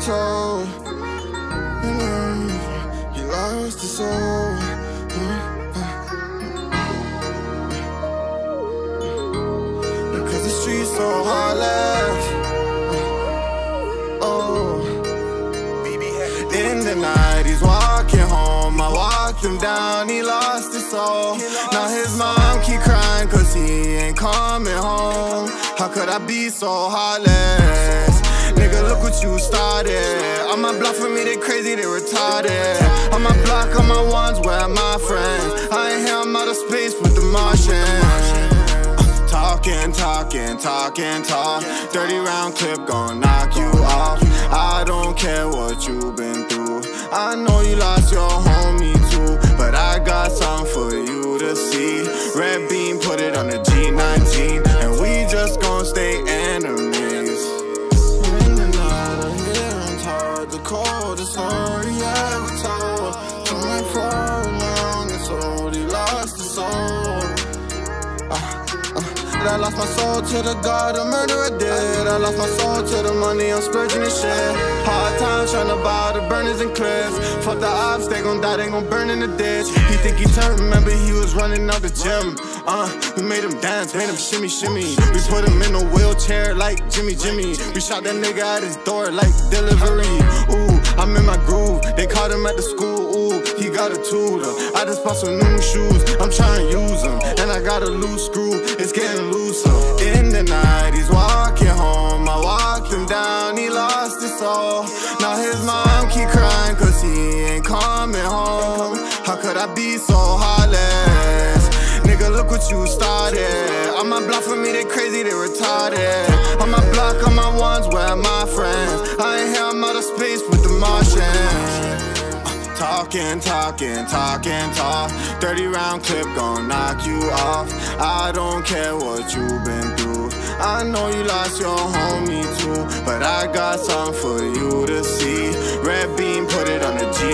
told. You know, you lost your soul. Because the streets so hard left. In the night, he's walking home. I walked him down, he lost his soul. Now his mom keep crying cause he ain't coming home. How could I be so heartless? Nigga, look what you started. On my block for me, they crazy, they retarded. On my block, on my ones, where are my friends? I ain't here, I'm out of space with the Martians. Talking, talk. $30 round clip gon' knock you off. I don't care what you've been through. I know you lost your homie too, but I got something for you to see. Red beam, put it on the G19, and we just gon' stay enemies. In the night, I'm here, I'm tired. The coldest story ever told. Coming far along, it's already lost his soul. I lost my soul to the God, a murderer did. I lost my soul to the money, I'm splurging and shit. Hard times trying to buy the burners and clips. Fuck the ops, they gon' die, they gon' burn in the ditch. He think he turned, remember he was running out the gym. We made him dance, made him shimmy, shimmy. We put him in a wheelchair like Jimmy. We shot that nigga at his door like delivery. Ooh, I'm in my groove, they caught him at the school. Ooh, he got a tutor. I just bought some new shoes, I'm trying to use them. And I got a loose screw, it's getting looser. In the night, he's walking home. I walked him down, he lost his soul. Now his mom keep crying cause he ain't coming home. How could I be so heartless? Nigga, look what you started. On my block for me, they crazy, they retarded. On my block, on my ones, where are my friends? I ain't here, I'm out of space with the Martians. Talking, talk. $30 round clip gon' knock you off. I don't care what you've been through. I know you lost your homie too, but I got something for you to see. Red beam, put it on the G.